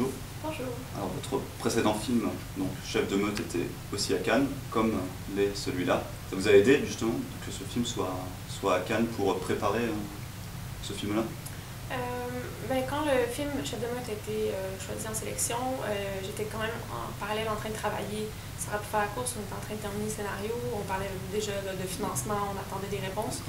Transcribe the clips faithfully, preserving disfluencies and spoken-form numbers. Bonjour. Bonjour. Alors, votre précédent film, donc Chef de Meute, était aussi à Cannes, comme l'est celui-là. Ça vous a aidé, justement, que ce film soit, soit à Cannes pour préparer hein, ce film-là? euh, ben, Quand le film Chef de Meute a été euh, choisi en sélection, euh, j'étais quand même en parallèle en train de travailler. Ça aurait pu faire la course, on était en train de terminer le scénario, on parlait déjà là, de financement, on attendait des réponses.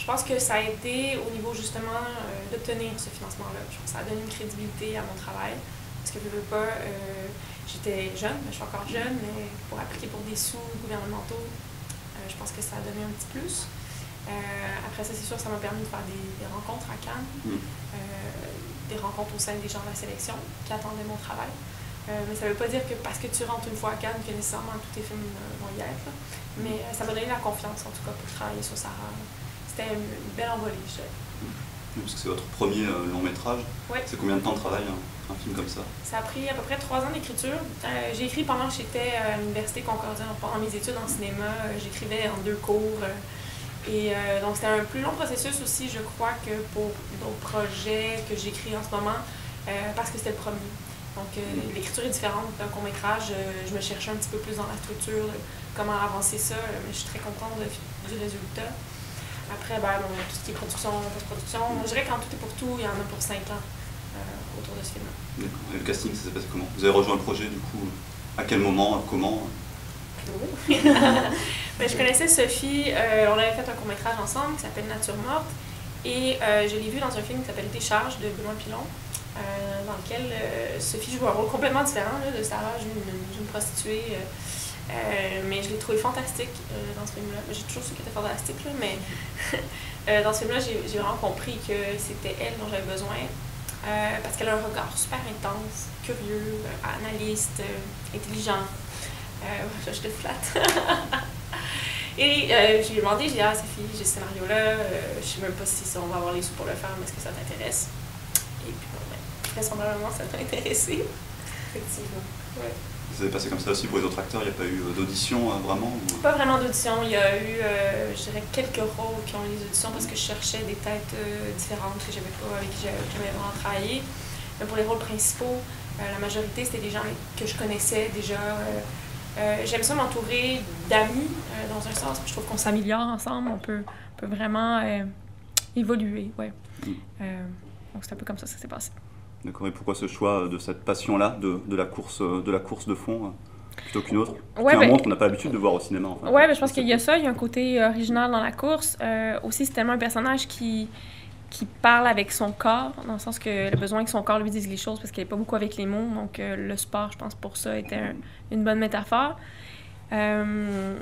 Je pense que ça a été au niveau, justement, euh, d'obtenir ce financement-là. Je pense que ça a donné une crédibilité à mon travail. Parce que je ne veux pas, euh, j'étais jeune, je suis encore jeune, mais pour appliquer pour des sous gouvernementaux, euh, je pense que ça a donné un petit plus. Euh, après ça, c'est sûr, ça m'a permis de faire des, des rencontres à Cannes, mm. euh, des rencontres au sein des gens de la sélection qui attendaient mon travail. Euh, mais ça ne veut pas dire que parce que tu rentres une fois à Cannes, que nécessairement tous tes films euh, vont y être. Là. Mais euh, ça m'a donné la confiance, en tout cas, pour travailler sur Sarah. C'était une, une belle envolée, je dirais. Mm. Parce que c'est votre premier euh, long métrage. Oui. C'est combien de temps de travail hein? Un film comme ça? Ça a pris à peu près trois ans d'écriture. Euh, j'ai écrit pendant que j'étais à l'Université Concordia, pendant mes études en cinéma. J'écrivais en deux cours. Euh, et euh, donc, c'était un plus long processus aussi, je crois, que pour d'autres projets que j'écris en ce moment, euh, parce que c'était le premier. Donc, euh, mm. l'écriture est différente d'un court-métrage. Je, je me cherchais un petit peu plus dans la structure, comment avancer ça. Mais je suis très contente de, du résultat. Après, ben, bon, tout ce qui est production, post-production, mm. je dirais qu'en tout et pour tout, il y en a pour cinq ans. Autour de ce film. D'accord. Et le casting, ça s'est passé comment? Vous avez rejoint le projet, du coup, à quel moment, comment? Oui. Ben, je connaissais Sophie, euh, on avait fait un court-métrage ensemble qui s'appelle Nature Morte, et euh, je l'ai vue dans un film qui s'appelle Décharge de Benoît Pilon, euh, dans lequel euh, Sophie joue un rôle complètement différent là, de Sarah, une, une prostituée, euh, euh, mais je l'ai trouvée fantastique euh, dans ce film-là. J'ai toujours su qu'elle était fantastique, là, mais euh, dans ce film-là, j'ai vraiment compris que c'était elle dont j'avais besoin. Euh, parce qu'elle a un regard super intense, curieux, euh, analyste, euh, intelligent. Euh, je te flatte. Et euh, je lui ai demandé, j'ai dit « Ah, Sophie, j'ai ce scénario-là, euh, je sais même pas si ça, on va avoir les sous pour le faire, mais est-ce que ça t'intéresse? » Et puis, bon, ben, vraisemblablement, ça t'a intéressé. Effectivement. Ouais. Ça s'est passé comme ça aussi pour les autres acteurs, il n'y a pas eu d'audition, hein, vraiment? Ou... Pas vraiment d'audition, il y a eu, euh, je dirais, quelques rôles qui ont eu des auditions parce que je cherchais des têtes euh, différentes que j'avais pas, avec qui j'avais vraiment travaillé. Mais pour les rôles principaux, euh, la majorité, c'était des gens que je connaissais déjà. Euh, euh, J'aime ça m'entourer d'amis, euh, dans un sens, je trouve qu'on s'améliore ensemble, on peut, on peut vraiment euh, évoluer, ouais. Mm. Euh, donc c'est un peu comme ça que ça s'est passé. D'accord, et pourquoi ce choix de cette passion-là, de, de, la course, de la course de fond, plutôt qu'une autre? Ouais, ben, un monde qu'on n'a pas l'habitude de voir au cinéma, en fait. Oui, ben, je pense qu'il y a ça, il y a un côté original dans la course. Euh, aussi, c'est tellement un personnage qui, qui parle avec son corps, dans le sens qu'elle a besoin que son corps lui dise les choses, parce qu'elle n'est pas beaucoup avec les mots. Donc, euh, le sport, je pense, pour ça, était un, une bonne métaphore. Euh,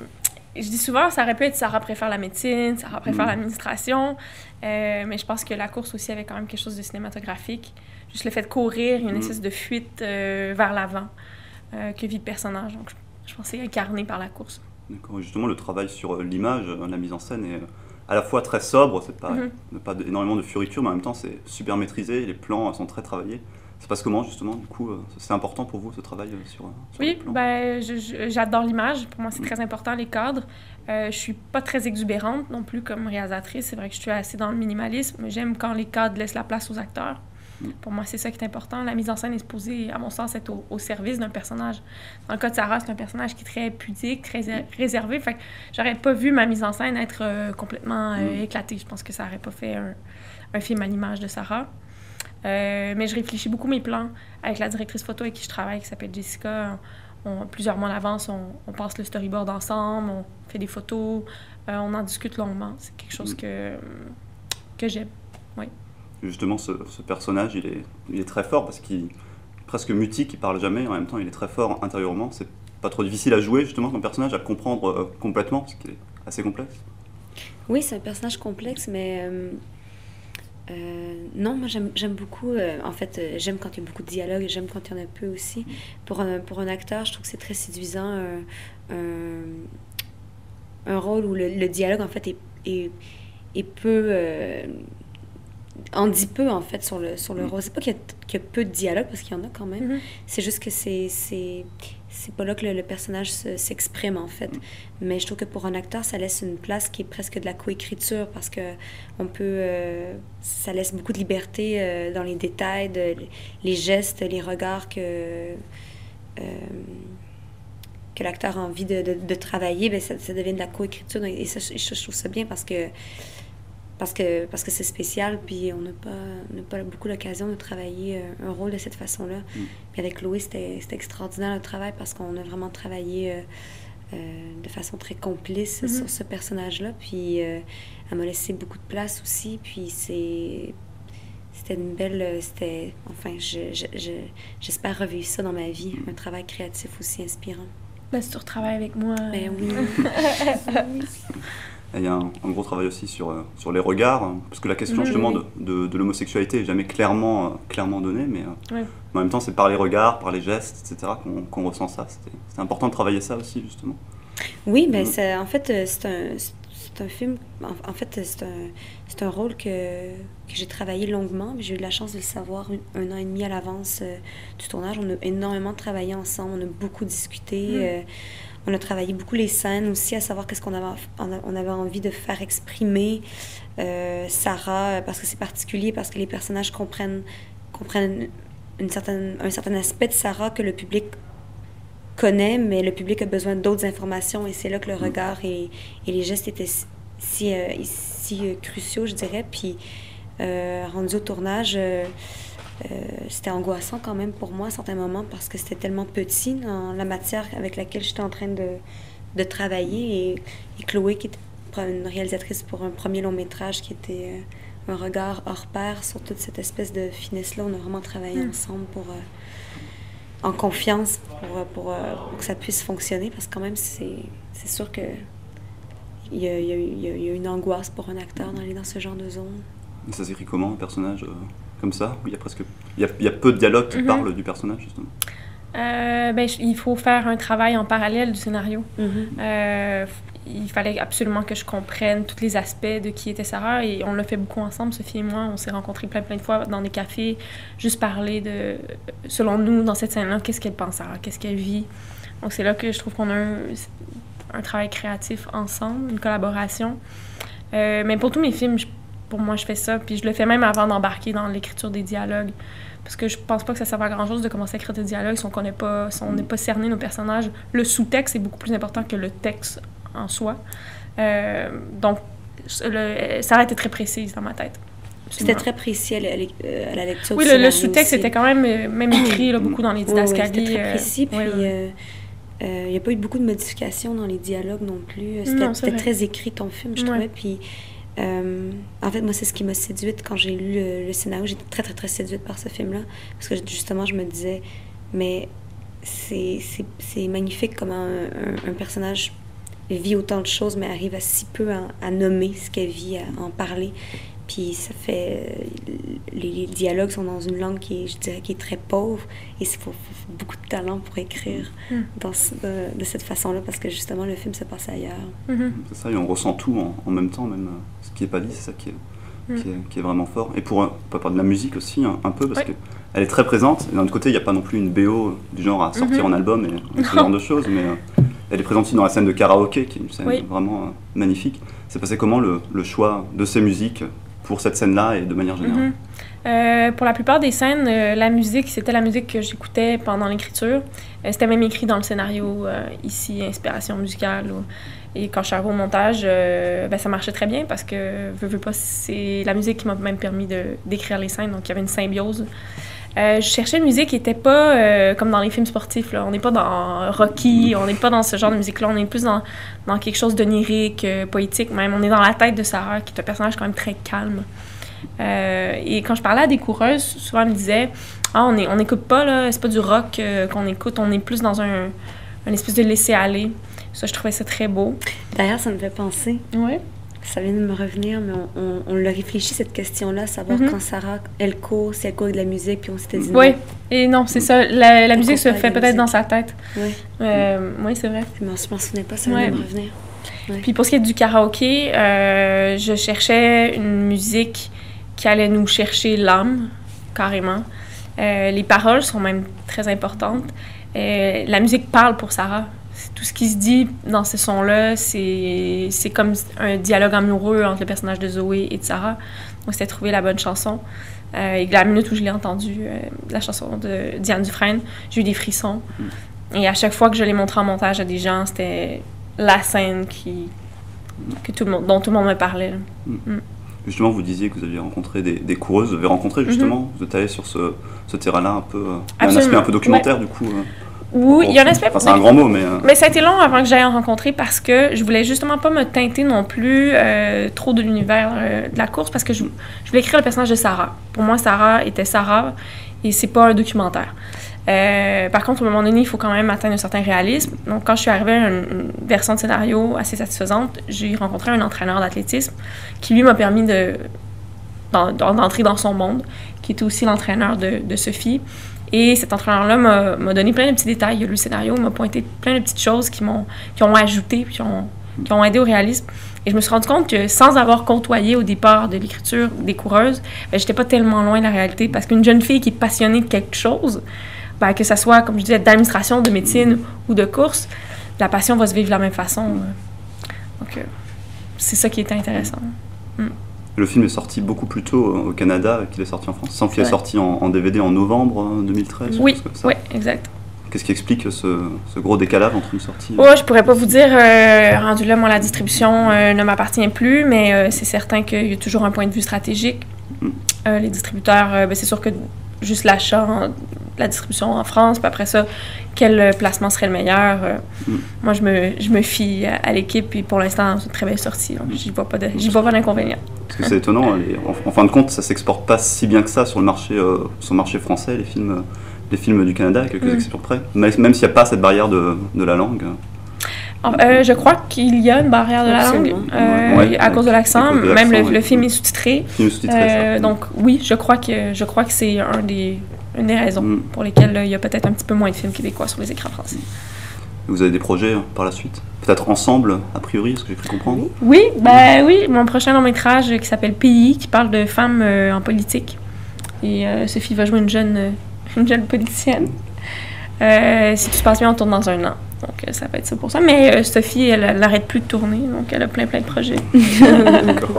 je dis souvent, ça aurait pu être Sarah préfère la médecine, Sarah préfère mmh. l'administration, euh, mais je pense que la course aussi avait quand même quelque chose de cinématographique. Juste le fait de courir, une mmh. espèce de fuite euh, vers l'avant euh, que vit le personnage. Donc, je, je pense que c'est incarné par la course. D'accord. Justement, le travail sur l'image, la mise en scène est à la fois très sobre, c'est pas, mmh. pas énormément de fioritures, mais en même temps, c'est super maîtrisé, les plans sont très travaillés. Ça passe comment, justement, du coup? C'est important pour vous, ce travail sur, sur oui, ben, j'adore l'image. Pour moi, c'est mmh. très important, les cadres. Euh, je ne suis pas très exubérante non plus comme réalisatrice. C'est vrai que je suis assez dans le minimalisme. J'aime quand les cadres laissent la place aux acteurs. Mmh. Pour moi, c'est ça qui est important. La mise en scène est supposée, à mon sens, être au, au service d'un personnage. Dans le cas de Sarah, c'est un personnage qui est très pudique, très mmh. réservé. Fait que j'aurais pas vu ma mise en scène être euh, complètement euh, mmh. éclatée. Je pense que ça n'aurait pas fait un, un film à l'image de Sarah. Euh, mais je réfléchis beaucoup mes plans avec la directrice photo avec qui je travaille, qui s'appelle Jessica. On, on, plusieurs mois d'avance, on, on passe le storyboard ensemble, on fait des photos, euh, on en discute longuement. C'est quelque chose que, que j'aime, oui. Justement, ce, ce personnage, il est, il est très fort parce qu'il est presque mutique, il parle jamais, en même temps, il est très fort intérieurement. C'est pas trop difficile à jouer, justement, comme personnage, à comprendre euh, complètement, ce qui est assez complexe. Oui, c'est un personnage complexe, mais... Euh... Euh, non, moi j'aime beaucoup, euh, en fait euh, j'aime quand il y a beaucoup de dialogue et j'aime quand il y en a peu aussi. Pour un, pour un acteur, je trouve que c'est très séduisant euh, euh, un rôle où le, le dialogue en fait est, est, est peu, euh, en dit peu en fait sur le, sur le rôle. C'est pas qu'il y, qu'il y a peu de dialogue parce qu'il y en a quand même, mm-hmm. c'est juste que c'est c'est pas là que le, le personnage se, s'exprime, en fait. Mais je trouve que pour un acteur, ça laisse une place qui est presque de la coécriture, parce que on peut, euh, ça laisse beaucoup de liberté euh, dans les détails, de, les gestes, les regards que, euh, que l'acteur a envie de, de, de travailler. Bien, ça, ça devient de la coécriture, et ça, je, je trouve ça bien parce que parce que, parce que c'est spécial, puis on n'a pas, on n'a pas beaucoup l'occasion de travailler un rôle de cette façon-là. Mm. Puis avec Chloé, c'était, c'était extraordinaire le travail, parce qu'on a vraiment travaillé euh, euh, de façon très complice mm-hmm. sur ce personnage-là, puis euh, elle m'a laissé beaucoup de place aussi, puis c'est... C'était une belle... C'était, enfin, je, je, je, j'espère revivre ça dans ma vie, un travail créatif aussi inspirant. Ben, si tu retravailles avec moi... Ben oui. Il y a un, un gros travail aussi sur, euh, sur les regards, hein, parce que la question, oui, justement, oui. de, de, de l'homosexualité n'est jamais clairement, euh, clairement donnée, mais, euh, oui. mais en même temps, c'est par les regards, par les gestes, et cetera, qu'on, qu'on ressent ça. C'était, c'était important de travailler ça aussi, justement. Oui, mais ben, en fait, c'est un, c'est un film... En, en fait, c'est un, c'est un rôle que, que j'ai travaillé longuement, mais j'ai eu la chance de le savoir un, un an et demi à l'avance euh, du tournage. On a énormément travaillé ensemble, on a beaucoup discuté... Mm. Euh, On a travaillé beaucoup les scènes aussi, à savoir qu'est-ce qu'on avait, on avait envie de faire exprimer euh, Sarah, parce que c'est particulier, parce que les personnages comprennent, comprennent une certaine, un certain aspect de Sarah que le public connaît, mais le public a besoin d'autres informations, et c'est là que le regard et, et les gestes étaient si, si, euh, si euh, cruciaux, je dirais. Puis, euh, rendu au tournage... Euh, Euh, c'était angoissant quand même pour moi à certains moments, parce que c'était tellement petit dans la matière avec laquelle j'étais en train de, de travailler, et, et Chloé, qui était une réalisatrice pour un premier long métrage qui était un regard hors pair sur toute cette espèce de finesse-là, on a vraiment travaillé mmh. ensemble pour, euh, en confiance pour, pour, pour, pour que ça puisse fonctionner, parce que quand même c'est, c'est sûr que il y a, y, a, y, a, y a une angoisse pour un acteur d'aller dans ce genre de zone. Ça s'écrit comment, un personnage euh... comme ça, où il y a presque, il y a, il y a peu de dialogue qui mm-hmm. parle du personnage, justement? Euh, ben, il faut faire un travail en parallèle du scénario. Mm-hmm. Euh, il fallait absolument que je comprenne tous les aspects de qui était Sarah, et on l'a fait beaucoup ensemble, Sophie et moi. On s'est rencontrés plein plein de fois dans des cafés, juste parler de, selon nous, dans cette scène-là, qu'est-ce qu'elle pense, Sarah, qu'est-ce qu'elle vit. Donc c'est là que je trouve qu'on a un, un travail créatif ensemble, une collaboration. Euh, mais pour tous mes films, je Pour moi, je fais ça, puis je le fais même avant d'embarquer dans l'écriture des dialogues, parce que je pense pas que ça serve à grand-chose de commencer à écrire des dialogues si on connaît pas, si on n'est pas cerné nos personnages. Le sous-texte est beaucoup plus important que le texte en soi. Euh, donc, le, ça a été très précis dans ma tête. Absolument. C'était très précis à la, à la lecture oui, du Oui, le, le sous-texte aussi. Était quand même, même écrit là, beaucoup dans les didascalies. Oui, oui, c'était très précis, euh, puis... Oui, euh... Il euh, n'y a pas eu beaucoup de modifications dans les dialogues non plus. C'était, non, c'était très écrit, ton film, je ouais. trouvais, puis... Euh, en fait, moi, c'est ce qui m'a séduite quand j'ai lu le, le scénario. J'étais très, très, très séduite par ce film-là. Parce que, justement, je me disais, mais c'est, c'est, c'est magnifique comment un, un, un personnage vit autant de choses, mais arrive à si peu à, à nommer ce qu'elle vit, à en parler. Puis ça fait... Les, les dialogues sont dans une langue qui est, je dirais, qui est très pauvre. Et il faut, faut beaucoup de talent pour écrire mm. dans ce, de, de cette façon-là, parce que, justement, le film se passe ailleurs. Mm-hmm. C'est ça, et on ressent tout en, en même temps, même... qui n'est pas dit, c'est ça qui est, mm. qui, est, qui est vraiment fort. Et pour, pour parler de la musique aussi, un, un peu, parce oui. qu'elle est très présente. Et d'un autre côté, il n'y a pas non plus une B O du genre à sortir mm-hmm. en album et, et ce genre de choses, mais euh, elle est présente dans la scène de karaoké, qui est une scène oui. vraiment euh, magnifique. C'est passé comment le, le choix de ces musiques pour cette scène-là et de manière générale? Mm-hmm. euh, Pour la plupart des scènes, euh, la musique, c'était la musique que j'écoutais pendant l'écriture. Euh, c'était même écrit dans le scénario, euh, ici, inspiration musicale. Ou... Et quand je suis arrivée au montage, euh, ben ça marchait très bien, parce que veux, veux pas, c'est la musique qui m'a même permis de, d'écrire les scènes, donc il y avait une symbiose. Euh, je cherchais une musique qui n'était pas euh, comme dans les films sportifs, là. On n'est pas dans Rocky, on n'est pas dans ce genre de musique-là, on est plus dans, dans quelque chose d'onirique, euh, poétique même. On est dans la tête de Sarah, qui est un personnage quand même très calme. Euh, et quand je parlais à des coureuses, souvent elles me disaient « Ah, on n'écoute pas, là, c'est pas du rock euh, qu'on écoute, on est plus dans un, un espèce de laisser-aller ». Ça, je trouvais ça très beau. D'ailleurs, ça me fait penser. Oui. Ça vient de me revenir, mais on, on, on l'a réfléchi, cette question-là, savoir mm-hmm. quand Sarah, elle court, si elle court avec de la musique, puis on s'était dit oui. non. Et non, c'est ça. La, la musique se fait peut-être musique. dans sa tête. Oui. Euh, oui, c'est vrai. Mais je m'en souvenais pas, ça vient ouais. de me revenir. Ouais. Puis pour ce qui est du karaoké, euh, je cherchais une musique qui allait nous chercher l'âme, carrément. Euh, les paroles sont même très importantes. Euh, la musique parle pour Sarah. Tout ce qui se dit dans ces sons-là, c'est, c'est comme un dialogue amoureux entre le personnage de Zoé et de Sarah. On s'était trouvé la bonne chanson. Euh, et la minute où je l'ai entendue, euh, la chanson de Diane Dufresne, j'ai eu des frissons. Et à chaque fois que je l'ai montrée en montage à des gens, c'était la scène qui, que tout le monde, dont tout le monde me parlait. Mm. Mm. Justement, vous disiez que vous aviez rencontré des, des coureuses, vous avez rencontré justement, mm-hmm. vous êtes allé sur ce, ce terrain-là un peu. Il y a un aspect un peu documentaire, ouais. du coup. Euh... Oui, il y a un aspect... Enfin, c'est un grand mot, mais... Euh... Mais ça a été long avant que j'aille en rencontrer parce que je voulais justement pas me teinter non plus euh, trop de l'univers euh, de la course parce que je, je voulais écrire le personnage de Sarah. Pour moi, Sarah était Sarah et c'est pas un documentaire. Euh, par contre, au moment donné, il faut quand même atteindre un certain réalisme. Donc, quand je suis arrivée à une, une version de scénario assez satisfaisante, j'ai rencontré un entraîneur d'athlétisme qui, lui, m'a permis de, d'en, d'entrer dans son monde, qui était aussi l'entraîneur de, de Sophie. Et cet entraîneur-là m'a, m'a donné plein de petits détails. Il a lu le scénario, m'a pointé plein de petites choses qui, m'ont, qui ont ajouté, qui ont, qui ont aidé au réalisme. Et je me suis rendu compte que sans avoir côtoyé au départ de l'écriture des coureuses, ben, j'étais pas tellement loin de la réalité. Parce qu'une jeune fille qui est passionnée de quelque chose, ben, que ce soit, comme je disais, d'administration, de médecine ou de course, la passion va se vivre de la même façon. Donc, euh, c'est ça qui était intéressant. Mm. Le film est sorti beaucoup plus tôt au Canada qu'il est sorti en France. Sans qu'il est sorti en, en D V D en novembre deux mille treize. Oui, comme ça. Oui, exact. Qu'est-ce qui explique ce, ce gros décalage entre une sortie? Oh, je pourrais pas vous dire. Euh, rendu là, moi, la distribution euh, ne m'appartient plus, mais euh, c'est certain qu'il y a toujours un point de vue stratégique. Mm. Euh, les distributeurs, euh, ben, c'est sûr que juste l'achat, en, la distribution en France, puis après ça, quel placement serait le meilleur? Euh, mm. Moi, je me, je me fie à, à l'équipe, puis pour l'instant, c'est une très belle sortie. Donc, j'y vois pas de, j'y vois pas d'inconvénient. Parce que c'est étonnant, les, en, en fin de compte, ça s'exporte pas si bien que ça sur le marché, euh, sur le marché français, les films, les films du Canada, à quelques mm. exceptions près, même, même s'il n'y a pas cette barrière de, de la langue. Alors, euh, je crois qu'il y a une barrière de la langue euh, ouais, à cause de l'accent, cause de l'accent même le, ouais. le film est sous-titré. Film sous-titré euh, donc oui, je crois que, je crois que c'est un des, une des raisons mm. pour lesquelles il y a peut-être un petit peu moins de films québécois sur les écrans français. Vous avez des projets par la suite? Peut-être ensemble, a priori, est-ce que j'ai cru comprendre? Oui, ben oui, mon prochain long-métrage qui s'appelle Pays, qui parle de femmes euh, en politique. Et euh, Sophie va jouer une jeune, une jeune politicienne. Euh, si tout se passe bien, on tourne dans un an. Donc ça va être ça pour ça. Mais euh, Sophie, elle, elle n'arrête plus de tourner, donc elle a plein plein de projets.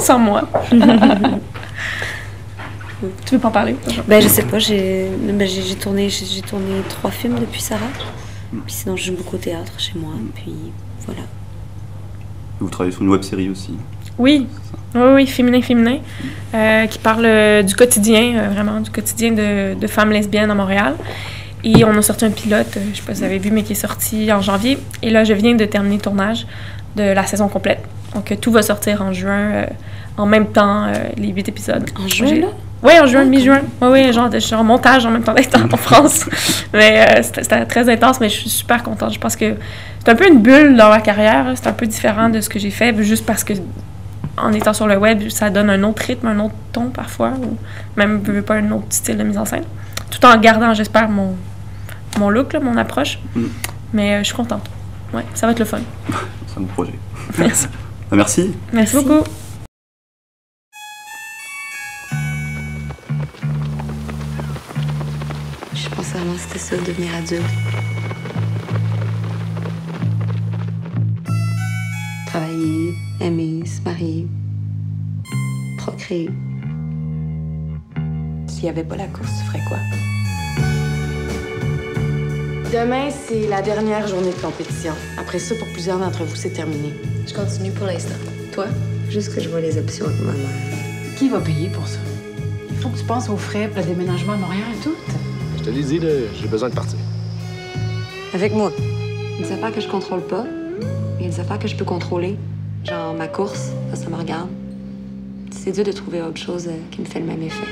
Sans moi. Tu veux pas en parler? Ben je sais pas, j'ai, ben, j'ai, j'ai, tourné, j'ai, j'ai tourné trois films depuis Sarah. Puis sinon, je joue beaucoup au théâtre chez moi, puis voilà. Vous travaillez sur une web-série aussi? Oui, oui, oui, Féminin, Féminin, euh, qui parle euh, du quotidien, euh, vraiment, du quotidien de, de femmes lesbiennes à Montréal. Et on a sorti un pilote, euh, je ne sais pas si vous avez vu, mais qui est sorti en janvier. Et là, je viens de terminer le tournage de la saison complète. Donc, euh, tout va sortir en juin, euh, en même temps, euh, les huit épisodes. En juin, là? Oui, en juin, mi-juin. Oui, oui, genre, je suis en montage en même temps d'être en France. Mais euh, c'était, c'était très intense, mais je suis super contente. Je pense que c'est un peu une bulle dans ma carrière. C'est un peu différent de ce que j'ai fait, juste parce que en étant sur le web, ça donne un autre rythme, un autre ton parfois, ou même je veux pas un autre style de mise en scène. Tout en gardant, j'espère, mon, mon look, là, mon approche. Mm. Mais euh, je suis contente. Ouais, ça va être le fun. C'est un beau projet. Merci. Merci. Merci beaucoup. C'était ça, devenir adulte. Travailler, aimer, se marier, procréer. S'il n'y avait pas la course, tu ferais quoi? Demain, c'est la dernière journée de compétition. Après ça, pour plusieurs d'entre vous, c'est terminé. Je continue pour l'instant. Toi? Juste que je vois les options avec ma mère. Qui va payer pour ça? Il faut que tu penses aux frais pour le déménagement à Montréal et tout. Je te l'ai dit, là, j'ai besoin de partir. Avec moi. Il y a des affaires que je contrôle pas, mais il y a des affaires que je peux contrôler. Genre ma course, ça, ça me regarde. C'est dur de trouver autre chose euh, qui me fait le même effet.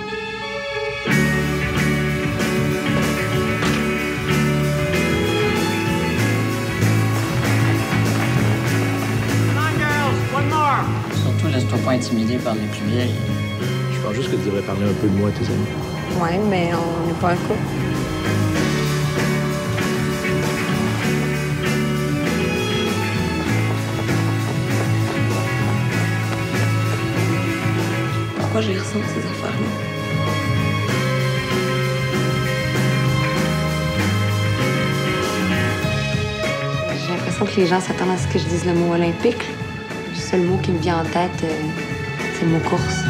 Come on, girls, one more! Surtout, laisse-toi pas intimider par les plus vieilles. Je pense juste que tu devrais parler un peu de moi à tes amis. Ouais, mais on n'est pas un couple. Pourquoi je les ressens, ces affaires-là? que les gens s'attendent à ce que je dise le mot olympique. Le seul mot qui me vient en tête, euh, c'est le mot course.